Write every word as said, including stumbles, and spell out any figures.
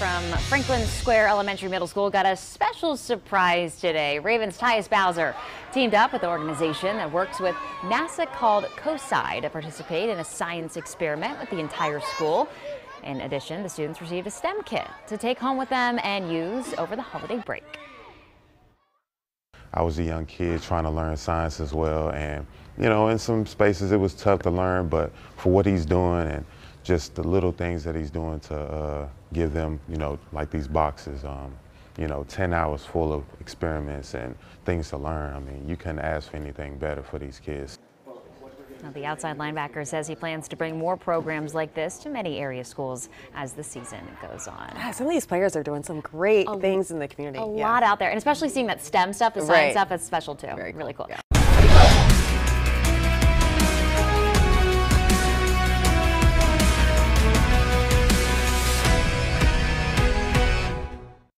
from Franklin Square Elementary/Middle School got a special surprise today. Ravens' Tyus Bowser teamed up with an organization that works with NASA called COSI to participate in a science experiment with the entire school. In addition, the students received a STEM kit to take home with them and use over the holiday break. I was a young kid trying to learn science as well, and you know, in some spaces it was tough to learn, but for what he's doing and just the little things that he's doing to uh, give them, you know, like these boxes, um, you know, ten hours full of experiments and things to learn. I mean, you couldn't ask for anything better for these kids. Now, the outside linebacker says he plans to bring more programs like this to many area schools as the season goes on. Yeah, some of these players are doing some great a, things in the community. A yeah. lot out there, and especially seeing that STEM stuff, the science right. stuff, that's special too. Very cool. Really cool. Yeah.